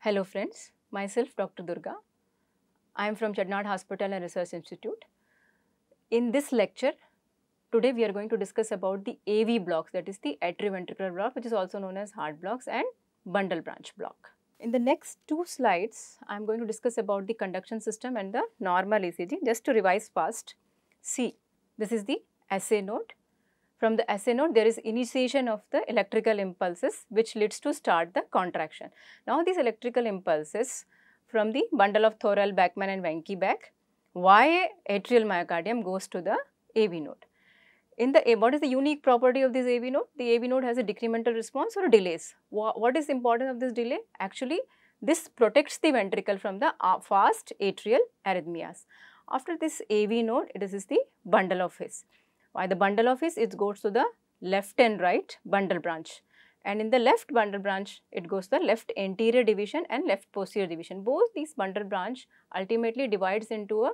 Hello friends, myself Dr. Durga. I am from Chettinad Hospital and Research Institute. In this lecture, today we are going to discuss about the AV blocks, that is the atrioventricular block, which is also known as heart blocks, and bundle branch block. In the next two slides, I am going to discuss about the conduction system and the normal ECG. Just to revise fast, see, this is the SA node. From the SA node, there is initiation of the electrical impulses which leads to start the contraction. Now, these electrical impulses from the bundle of Thoral, Backman and Wenke back via atrial myocardium goes to the AV node. What is the unique property of this AV node? The AV node has a decremental response or delays. What is the importance of this delay? Actually, this protects the ventricle from the fast atrial arrhythmias. After this AV node, this is the bundle of His. By the bundle of His, it goes to the left and right bundle branch, and in the left bundle branch, it goes to the left anterior division and left posterior division. Both these bundle branch ultimately divides into a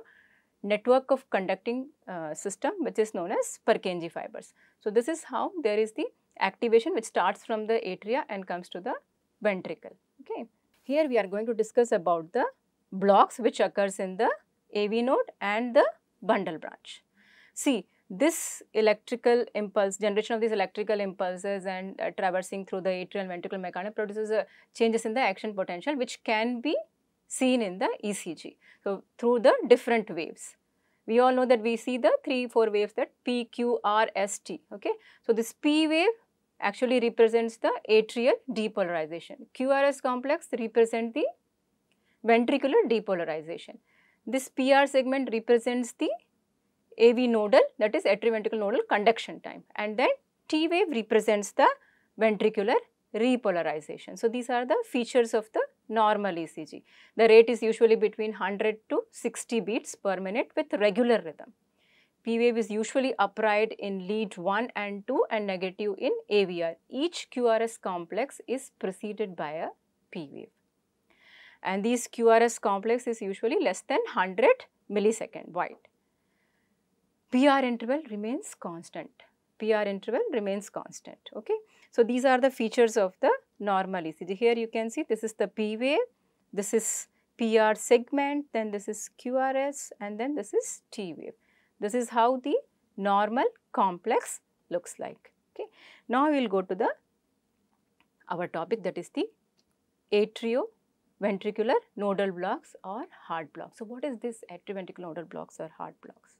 network of conducting system which is known as Purkinje fibers. So, this is how there is the activation which starts from the atria and comes to the ventricle. Okay. Here we are going to discuss about the blocks which occurs in the AV node and the bundle branch. See, this electrical impulse, generation of these electrical impulses and traversing through the atrial and ventricular myocardium produces changes in the action potential which can be seen in the ECG. So, through the different waves. We all know that we see the 3-4 waves, that P, Q, R, S, T. Okay. So, this P wave actually represents the atrial depolarization. QRS complex represents the ventricular depolarization. This PR segment represents the AV nodal, that is atrioventricular nodal conduction time, and then T wave represents the ventricular repolarization. So, these are the features of the normal ECG. The rate is usually between 100 to 60 beats per minute with regular rhythm. P wave is usually upright in lead 1 and 2 and negative in AVR. Each QRS complex is preceded by a P wave, and these QRS complex is usually less than 100 millisecond wide. PR interval remains constant. PR interval remains constant. Okay. So, these are the features of the normal ECG. Here you can see this is the P wave, this is PR segment, then this is QRS, and then this is T wave. This is how the normal complex looks like. Okay. Now, we will go to our topic, that is the atrioventricular nodal blocks or heart blocks. So, what is this atrioventricular nodal blocks or heart blocks?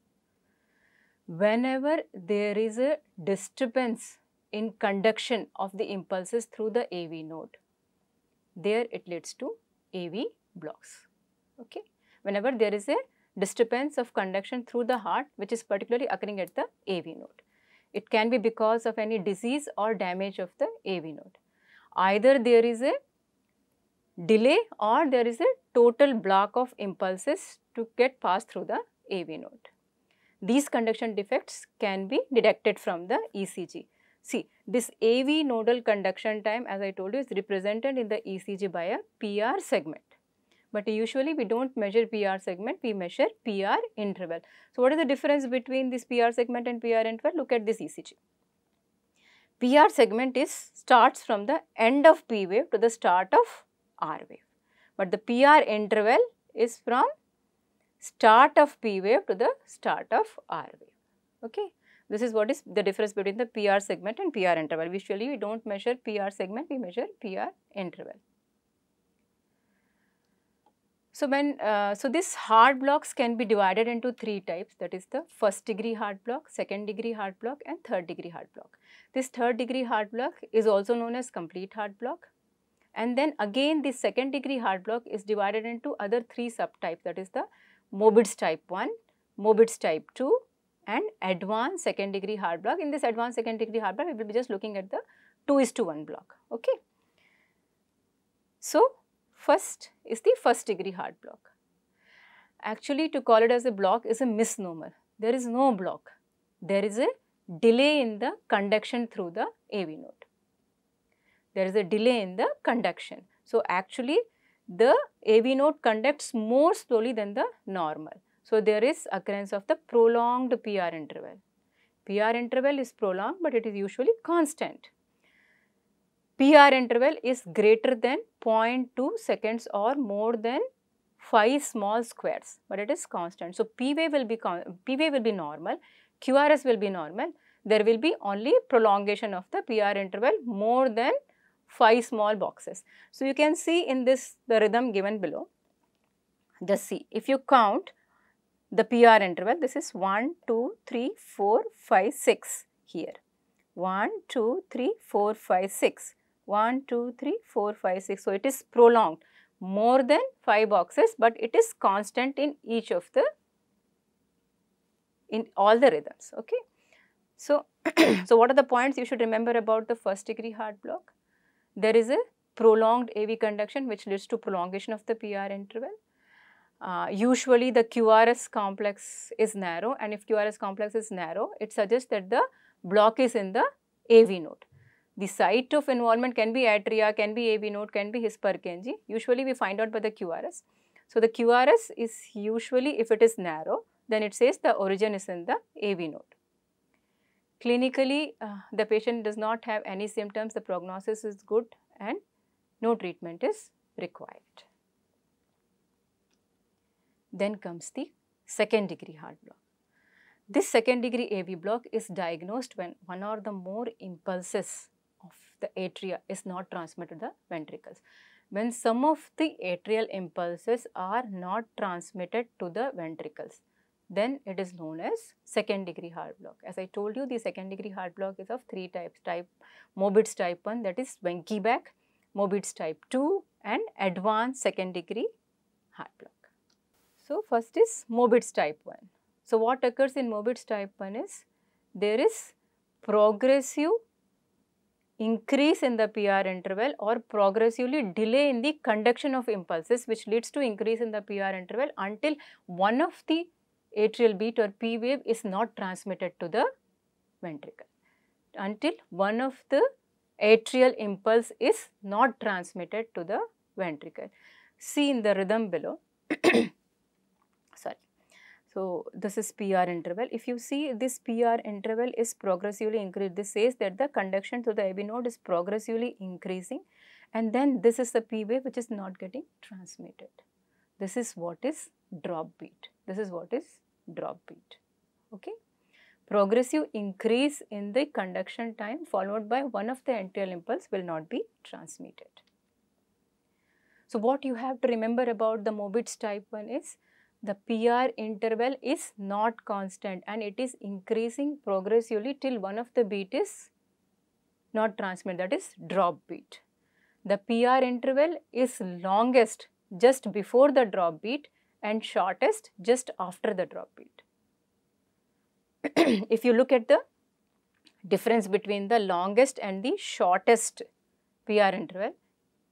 Whenever there is a disturbance in conduction of the impulses through the AV node, there it leads to AV blocks. Okay. Whenever there is a disturbance of conduction through the heart, which is particularly occurring at the AV node, it can be because of any disease or damage of the AV node. Either there is a delay or there is a total block of impulses to get passed through the AV node. These conduction defects can be detected from the ECG. See, this AV nodal conduction time, as I told you, is represented in the ECG by a PR segment. But usually we don't measure PR segment, we measure PR interval. So, what is the difference between this PR segment and PR interval? Look at this ECG. PR segment starts from the end of P wave to the start of R wave. But the PR interval is from start of P wave to the start of R wave. Okay. This is what is the difference between the PR segment and PR interval. Usually we don't measure PR segment, we measure PR interval. So, these heart blocks can be divided into three types, that is the first degree heart block, second degree heart block and third degree heart block. This third degree heart block is also known as complete heart block. And then again the second degree heart block is divided into other three subtypes, that is the Mobitz type 1, Mobitz type 2 and advanced second degree heart block. In this advanced second degree heart block, we will be just looking at the 2:1 block. Okay. So, first is the first degree heart block. Actually, to call it as a block is a misnomer. There is no block. There is a delay in the conduction through the AV node. There is a delay in the conduction. So, actually, the AV node conducts more slowly than the normal. So, there is occurrence of the prolonged PR interval. PR interval is prolonged, but it is usually constant. PR interval is greater than 0.2 seconds or more than 5 small squares, but it is constant. So, P wave will be normal, QRS will be normal. There will be only prolongation of the PR interval more than 5 small boxes. So, you can see in this the rhythm given below. Just see, if you count the PR interval, this is 1, 2, 3, 4, 5, 6 here. 1, 2, 3, 4, 5, 6. 1, 2, 3, 4, 5, 6. So, it is prolonged more than 5 boxes, but it is constant in each of the, in all the rhythms, okay. So, what are the points you should remember about the first degree heart block? There is a prolonged AV conduction which leads to prolongation of the PR interval. Usually the QRS complex is narrow, and if QRS complex is narrow, it suggests that the block is in the AV node. The site of involvement can be atria, can be AV node, can be his Purkinje. Usually we find out by the QRS. So, the QRS is usually, if it is narrow, then it says the origin is in the AV node. Clinically, the patient does not have any symptoms, the prognosis is good and no treatment is required. Then comes the second degree heart block. This second degree AV block is diagnosed when one or the more impulses of the atria is not transmitted to the ventricles. When some of the atrial impulses are not transmitted to the ventricles, then it is known as second degree heart block. As I told you, the second degree heart block is of 3 types, Mobitz type 1, that is Wenke back, Mobitz type 2 and advanced second degree heart block. So, first is Mobitz type 1. So, what occurs in Mobitz type 1 is, there is progressive increase in the PR interval or progressively delay in the conduction of impulses, which leads to increase in the PR interval until one of the atrial beat or P wave is not transmitted to the ventricle. Until one of the atrial impulse is not transmitted to the ventricle. See in the rhythm below. Sorry. So, this is PR interval. If you see, this PR interval is progressively increased. This says that the conduction to the AV node is progressively increasing, and then this is the P wave which is not getting transmitted. This is what is drop beat. This is what is drop beat, okay. Progressive increase in the conduction time followed by one of the atrial impulse will not be transmitted. So, what you have to remember about the Mobitz type 1 is, the PR interval is not constant and it is increasing progressively till one of the beat is not transmitted, that is drop beat. The PR interval is longest just before the drop beat and shortest just after the drop beat. If you look at the difference between the longest and the shortest PR interval,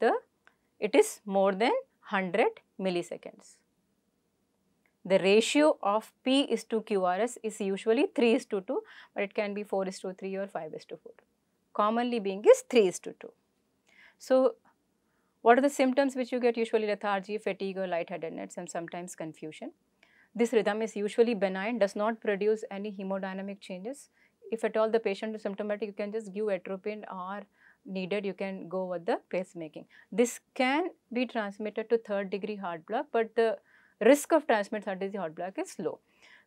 it is more than 100 milliseconds. The ratio of P is to QRS is usually 3:2, but it can be 4:3 or 5:4. Commonly being is 3:2. So, what are the symptoms which you get? Usually lethargy, fatigue or lightheadedness and sometimes confusion. This rhythm is usually benign, does not produce any hemodynamic changes. If at all the patient is symptomatic, you can just give atropine, or needed you can go with the pacemaking. This can be transmitted to third degree heart block, but the risk of transmitting third degree heart block is low.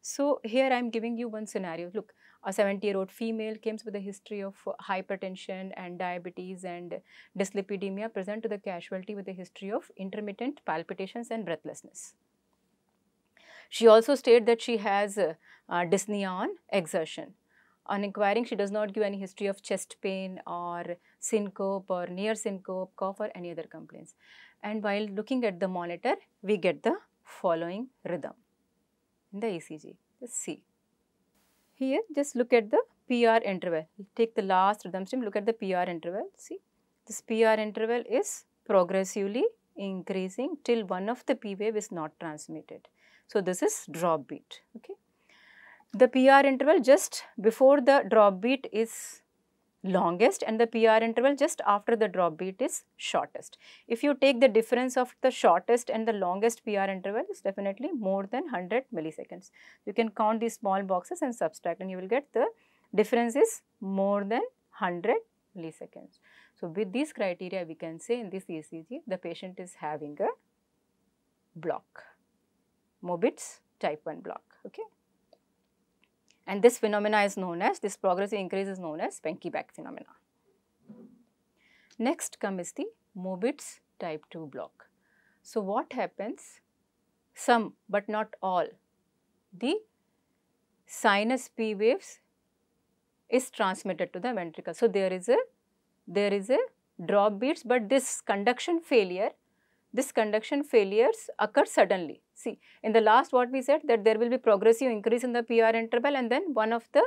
So, here I am giving you one scenario. Look, a 70-year-old female comes with a history of hypertension and diabetes and dyslipidemia, present to the casualty with a history of intermittent palpitations and breathlessness. She also stated that she has dyspnea on exertion. On inquiring, she does not give any history of chest pain or syncope or near syncope, cough or any other complaints. And while looking at the monitor, we get the following rhythm. In the ECG, just see. Here, just look at the PR interval. Take the last rhythm stream, look at the PR interval. See, this PR interval is progressively increasing till one of the P wave is not transmitted. So, this is drop beat. Okay. The PR interval just before the drop beat is longest and the PR interval just after the drop beat is shortest. If you take the difference of the shortest and the longest PR interval, is definitely more than 100 milliseconds. You can count these small boxes and subtract and you will get the difference is more than 100 milliseconds. So, with these criteria we can say in this ECG the patient is having a block, Mobitz type 1 block, okay. And this phenomena is known as, this progressive increase is known as Wenckebach phenomena. Next comes the Mobitz type 2 block. So, what happens? Some but not all the sinus P waves is transmitted to the ventricle. So, there is a drop beats, but this conduction failures occur suddenly. See, in the last what we said that there will be progressive increase in the PR interval and then one of the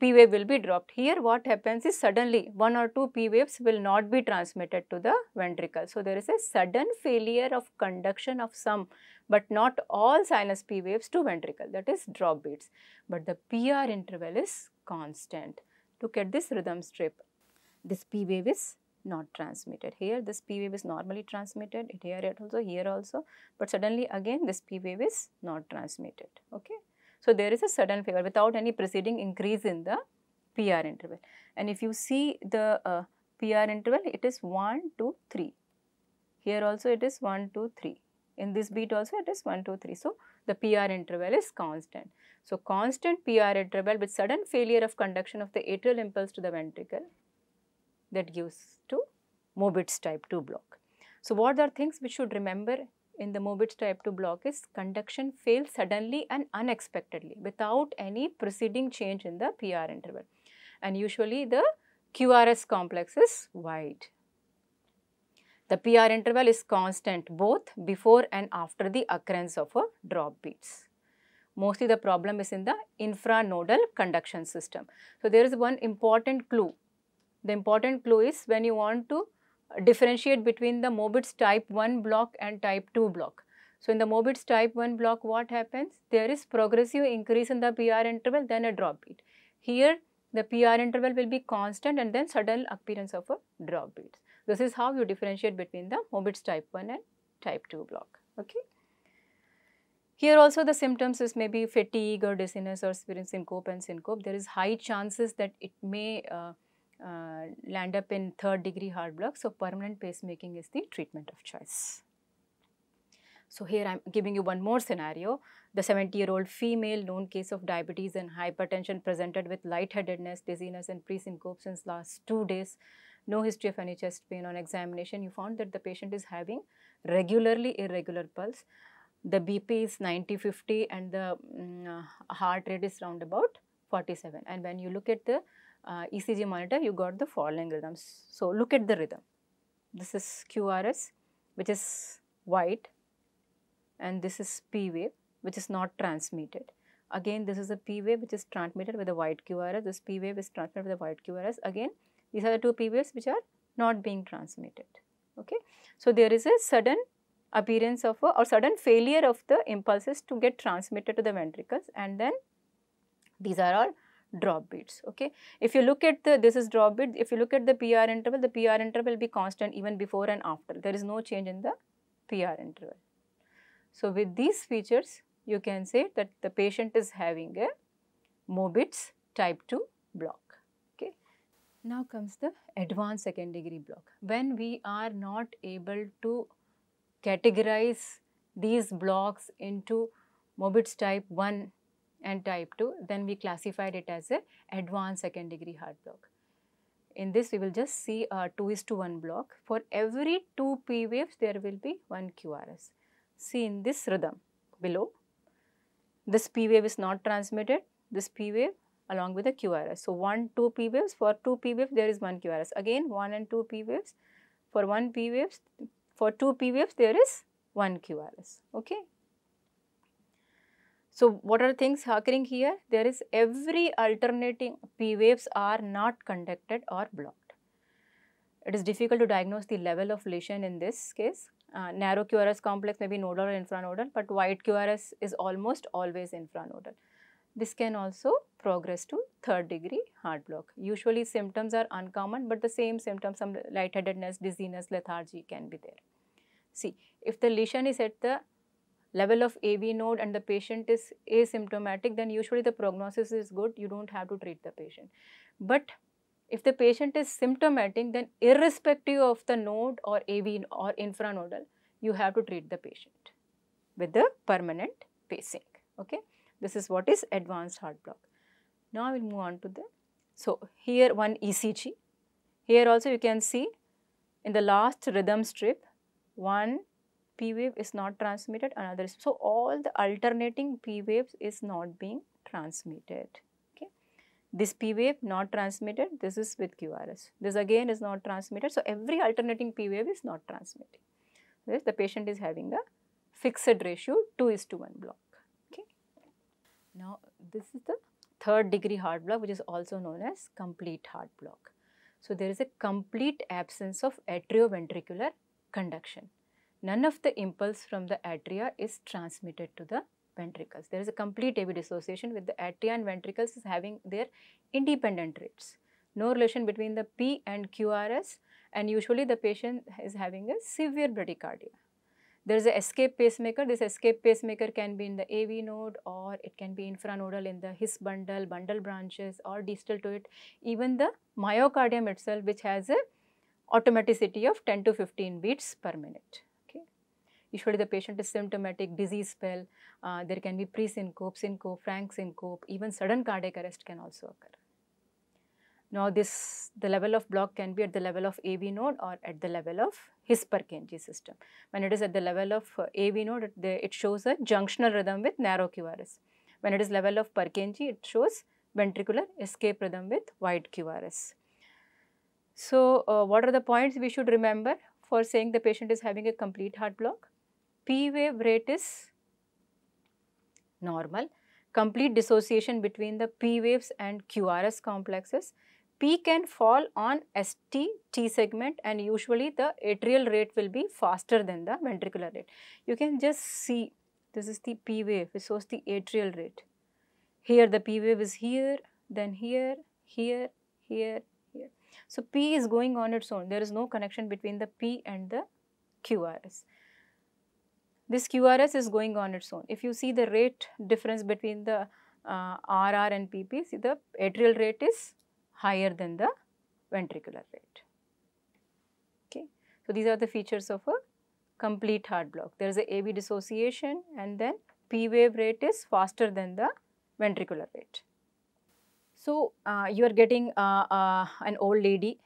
P wave will be dropped. Here what happens is suddenly one or two P waves will not be transmitted to the ventricle. So, there is a sudden failure of conduction of some but not all sinus P waves to ventricle, that is drop beats, but the PR interval is constant. Look at this rhythm strip, this P wave is not transmitted. Here this P wave is normally transmitted, here also, but suddenly again this P wave is not transmitted, okay. So, there is a sudden failure without any preceding increase in the PR interval. And if you see the PR interval, it is 1, 2, 3. Here also it is 1, 2, 3. In this beat also it is 1, 2, 3. So, the PR interval is constant. So, constant PR interval with sudden failure of conduction of the atrial impulse to the ventricle, that gives to Mobitz type 2 block. So, what are things we should remember in the Mobitz type 2 block is conduction fails suddenly and unexpectedly without any preceding change in the PR interval, and usually the QRS complex is wide. The PR interval is constant both before and after the occurrence of a drop beats. Mostly the problem is in the infranodal conduction system. So, there is one important clue. The important clue is when you want to differentiate between the Mobitz type 1 block and type 2 block. So, in the Mobitz type 1 block what happens? There is progressive increase in the PR interval, then a drop beat. Here the PR interval will be constant and then sudden appearance of a drop beat. This is how you differentiate between the Mobitz type 1 and type 2 block, okay. Here also the symptoms is maybe fatigue or dizziness or syncope and syncope. There is high chances that it may land up in 3rd degree heart block. So, permanent pacemaking is the treatment of choice. So, here I am giving you one more scenario. The 70-year-old female, known case of diabetes and hypertension, presented with lightheadedness, dizziness and pre-syncope since last 2 days. No history of any chest pain. On examination, you found that the patient is having regularly irregular pulse. The BP is 90-50 and the heart rate is round about 47. And when you look at the ECG monitor, you got the following rhythms. So, look at the rhythm. This is QRS, which is white, and this is P wave, which is not transmitted. Again, this is a P wave which is transmitted with a white QRS. This P wave is transmitted with a white QRS. Again, these are the two P waves which are not being transmitted. Okay. So, there is a sudden appearance of a, or sudden failure of the impulses to get transmitted to the ventricles, and then these are all drop beats, okay. If you look at the, this is drop beat, if you look at the PR interval will be constant even before and after. There is no change in the PR interval. So, with these features, you can say that the patient is having a Mobitz type 2 block, okay. Now comes the advanced 2nd degree block. When we are not able to categorize these blocks into Mobitz type 1 and type 2, then we classified it as a advanced 2nd degree heart block. In this we will just see a 2:1 block. For every 2 P waves there will be 1 QRS. See in this rhythm below, this P wave is not transmitted, this P wave along with the QRS. So, 1, 2 P waves, for 2 P waves there is 1 QRS. Again 1 and 2 P waves, for 1 P waves, for 2 P waves there is 1 QRS, okay. So, what are things occurring here? There is every alternating P waves are not conducted or blocked. It is difficult to diagnose the level of lesion in this case. Narrow QRS complex may be nodal or infranodal, but wide QRS is almost always infranodal. This can also progress to 3rd degree heart block. Usually symptoms are uncommon, but the same symptoms, some lightheadedness, dizziness, lethargy can be there. See, if the lesion is at the level of AV node and the patient is asymptomatic, then usually the prognosis is good, you do not have to treat the patient. But If the patient is symptomatic, then irrespective of the node or AV or infranodal, you have to treat the patient with the permanent pacing. Okay, this is what is advanced heart block. Now we will move on to the, so here one ECG, here also you can see in the last rhythm strip, one P wave is not transmitted, another is, so all the alternating P waves is not being transmitted. This P wave not transmitted, this is with QRS, this again is not transmitted. So, every alternating P wave is not transmitting. This, the patient is having a fixed ratio 2:1 block. Okay. Now, this is the third degree heart block, which is also known as complete heart block. So, there is a complete absence of atrioventricular conduction. None of the impulse from the atria is transmitted to the ventricles. There is a complete AV dissociation with the atria and ventricles is having their independent rates. No relation between the P and QRS, and usually the patient is having a severe bradycardia. There is an escape pacemaker. This escape pacemaker can be in the AV node or it can be infranodal in the His bundle, bundle branches or distal to it. Even the myocardium itself, which has a automaticity of 10 to 15 beats per minute. Usually the patient is symptomatic, dizzy spell, there can be pre-syncope, syncope, frank syncope, even sudden cardiac arrest can also occur. Now this, the level of block can be at the level of AV node or at the level of His Purkinje system. When it is at the level of AV node, it shows a junctional rhythm with narrow QRS. When it is level of Purkinje, it shows ventricular escape rhythm with wide QRS. So what are the points we should remember for saying the patient is having a complete heart block? P wave rate is normal, complete dissociation between the P waves and QRS complexes. P can fall on ST, T segment, and usually the atrial rate will be faster than the ventricular rate. You can just see this is the P wave, it shows the atrial rate. Here the P wave is here, then here, here, here. So, P is going on its own. There is no connection between the P and the QRS. This QRS is going on its own. If you see the rate difference between the RR and PP, see the atrial rate is higher than the ventricular rate. Okay. So, these are the features of a complete heart block. There is a AV dissociation and then P wave rate is faster than the ventricular rate. So, you are getting an old lady,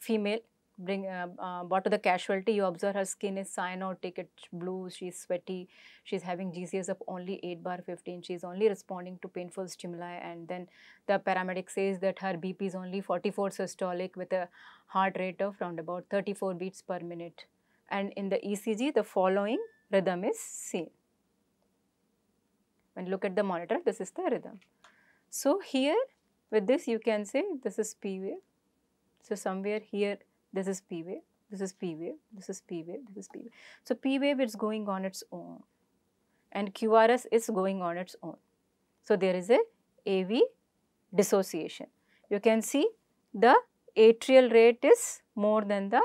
female, brought to the casualty. You observe her skin is cyanotic, it's blue, she's sweaty, she's having GCS of only 8/15, she's only responding to painful stimuli, and then the paramedic says that her BP is only 44 systolic with a heart rate of around about 34 beats per minute. And in the ECG, the following rhythm is seen. When you look at the monitor, this is the rhythm. So, here with this you can say this is P wave, so somewhere here this is P wave, this is P wave, this is P wave, this is P wave. So, P wave is going on its own and QRS is going on its own. So, there is a AV dissociation. You can see the atrial rate is more than the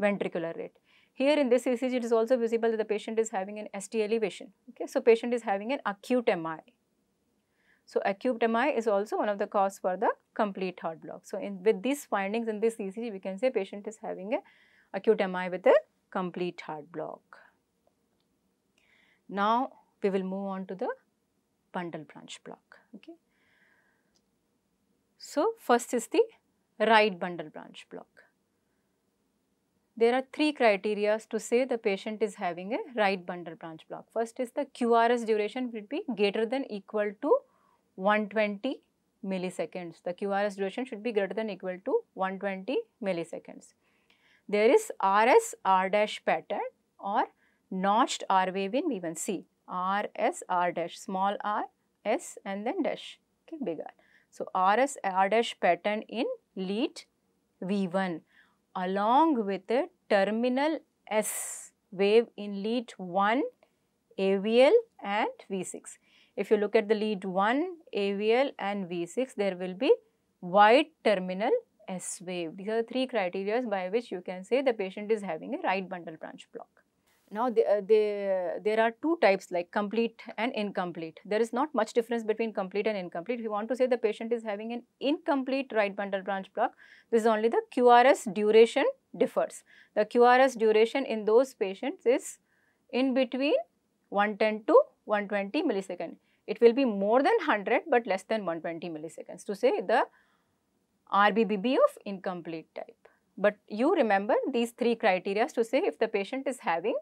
ventricular rate. Here in this ECG it is also visible that the patient is having an ST elevation. Okay? So, patient is having an acute MI. So, acute MI is also one of the cause for the complete heart block. So, with these findings in this ECG, we can say patient is having a acute MI with a complete heart block. Now, we will move on to the bundle branch block. Okay. So, first is the right bundle branch block. There are three criteria to say the patient is having a right bundle branch block. First is the QRS duration will be greater than equal to 120 milliseconds. The QRS duration should be greater than equal to 120 milliseconds. There is RS R dash pattern or notched R wave in V1C. RS R dash, small r, S and then dash, okay, big R. So, RS R dash pattern in lead V1 along with a terminal S wave in lead 1, AVL and V6. If you look at the lead 1, AVL and V6, there will be wide terminal S wave. These are the three criteria by which you can say the patient is having a right bundle branch block. Now, there are two types, like complete and incomplete. There is not much difference between complete and incomplete. If you want to say the patient is having an incomplete right bundle branch block, this is only the QRS duration differs. The QRS duration in those patients is in between 110 to 120 milliseconds. It will be more than 100 but less than 120 milliseconds to say the RBBB of incomplete type. But you remember these three criteria to say if the patient is having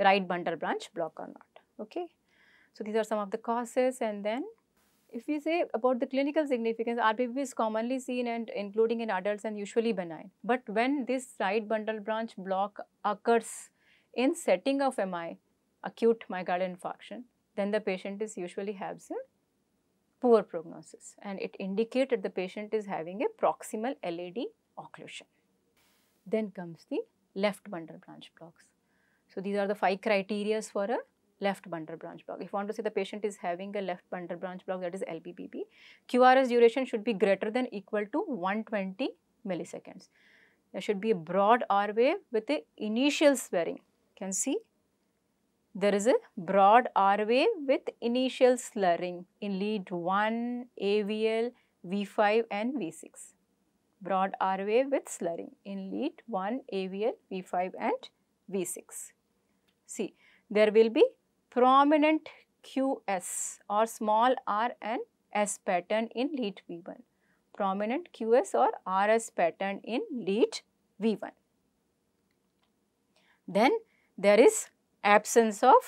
right bundle branch block or not, okay. So, these are some of the causes. And then if we say about the clinical significance, RBBB is commonly seen and including in adults and usually benign. But when this right bundle branch block occurs in setting of MI, acute myocardial infarction, then the patient is usually has a poor prognosis, and it indicates that the patient is having a proximal LAD occlusion. Then comes the left bundle branch blocks. So, these are the 5 criteria for a left bundle branch block. If you want to say the patient is having a left bundle branch block, that is LBBB, QRS duration should be greater than equal to 120 milliseconds. There should be a broad R wave with an initial slurring. You can see there is a broad R wave with initial slurring in lead 1, AVL, V5 and V6. Broad R wave with slurring in lead 1, AVL, V5 and V6. See, there will be prominent QS or small r and S pattern in lead V1, prominent QS or RS pattern in lead V1. Then there is absence of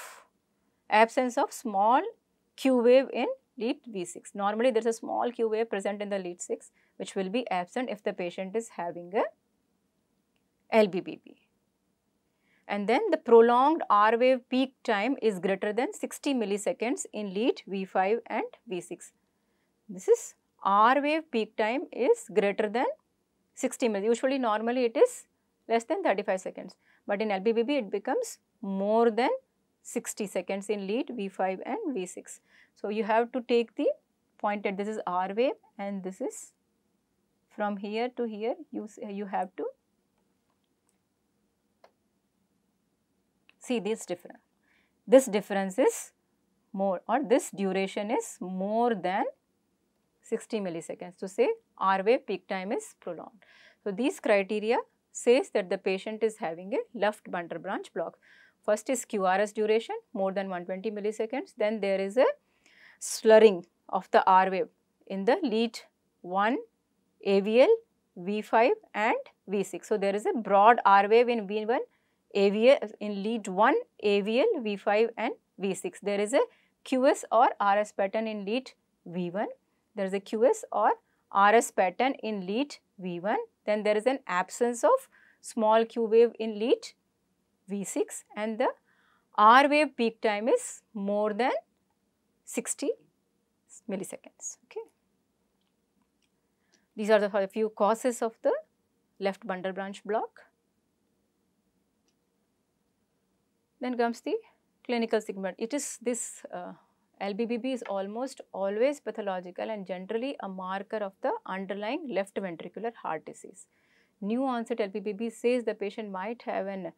small Q wave in lead V6. Normally there is a small Q wave present in the lead 6, which will be absent if the patient is having a LBBB. And then the prolonged R wave peak time is greater than 60 milliseconds in lead V5 and V6. This is R wave peak time is greater than 60 milliseconds. Usually normally it is less than 35 seconds, but in LBBB it becomes more than 60 seconds in lead V5 and V6. So, you have to take the point that this is R wave and this is from here to here, you have to see this difference. This difference is more, or this duration is more than 60 milliseconds to say R wave peak time is prolonged. So, these criteria says that the patient is having a left bundle branch block. First is QRS duration more than 120 milliseconds, then there is a slurring of the R wave in the lead 1, AVL, V5 and V6. So, there is a broad R wave in V1, AVL, in lead 1, AVL, V5 and V6. There is a QS or RS pattern in lead V1, there is a QS or RS pattern in lead V1, then there is an absence of small Q wave in lead V6 and the R wave peak time is more than 60 milliseconds. Okay. These are the few causes of the left bundle branch block. Then comes the clinical significance. It is this LBBB is almost always pathological and generally a marker of the underlying left ventricular heart disease. New onset LBBB says the patient might have an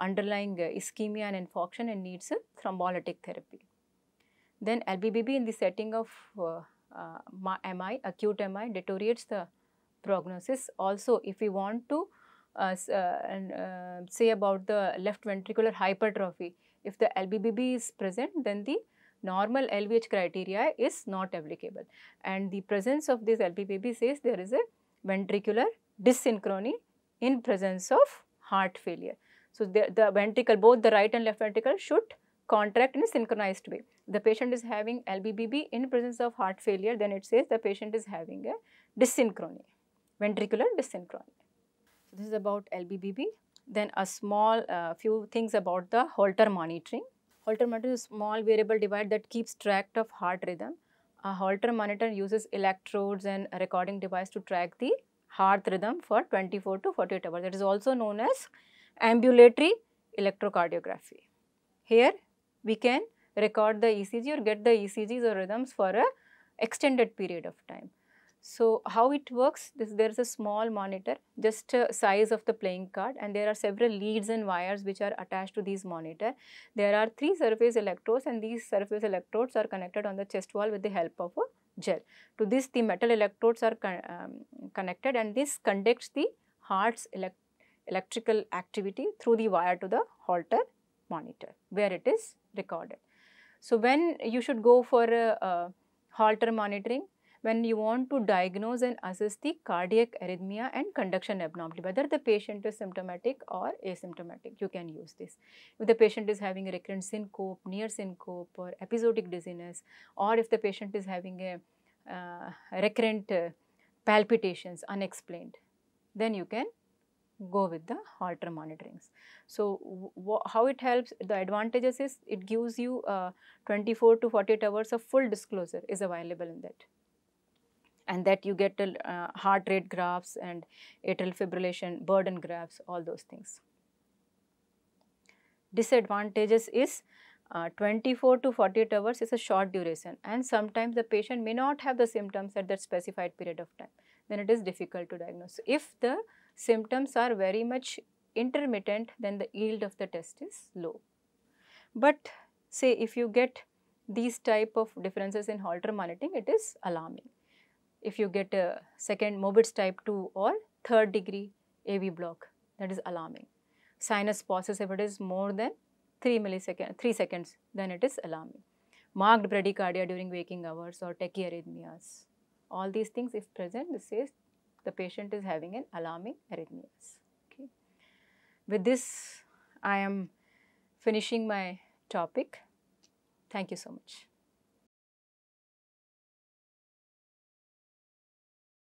underlying ischemia and infarction and needs a thrombolytic therapy. Then LBBB in the setting of MI, acute MI, deteriorates the prognosis. Also, if we want to say about the left ventricular hypertrophy, if the LBBB is present, then the normal LVH criteria is not applicable, and the presence of this LBBB says there is a ventricular dysynchrony in presence of heart failure. So, the ventricle, both the right and left ventricle should contract in a synchronized way. The patient is having LBBB in presence of heart failure, then it says the patient is having a dysynchrony, ventricular dysynchrony. So, this is about LBBB. Then a small few things about the Holter monitoring. Holter monitor is a small variable device that keeps track of heart rhythm. A Holter monitor uses electrodes and a recording device to track the heart rhythm for 24 to 48 hours. That is also known as ambulatory electrocardiography. Here we can record the ECG or get the ECGs or rhythms for an extended period of time. So how it works, there is a small monitor, just size of the playing card, and there are several leads and wires which are attached to these monitor. There are 3 surface electrodes, and these surface electrodes are connected on the chest wall with the help of a gel. To this the metal electrodes are connected, and this conducts the heart's electrical activity through the wire to the Holter monitor where it is recorded. So when you should go for Holter monitoring, when you want to diagnose and assess the cardiac arrhythmia and conduction abnormality, whether the patient is symptomatic or asymptomatic, you can use this. If the patient is having a recurrent syncope, near syncope, or episodic dizziness, or if the patient is having a recurrent palpitations unexplained, then you can go with the Holter monitorings. So how it helps, the advantages is it gives you 24 to 48 hours of full disclosure is available in that, and that you get heart rate graphs and atrial fibrillation burden graphs, all those things. Disadvantages is 24 to 48 hours is a short duration, and sometimes the patient may not have the symptoms at that specified period of time, then it is difficult to diagnose. So if the symptoms are very much intermittent, then the yield of the test is low. But say if you get these type of differences in Holter monitoring, it is alarming. If you get a second Mobitz type 2 or 3rd degree AV block, that is alarming. Sinus pauses, if it is more than 3 seconds, then it is alarming. Marked bradycardia during waking hours or tachyarrhythmias, all these things if present, this says the patient is having an alarming arrhythmias. Okay. With this, I am finishing my topic. Thank you so much.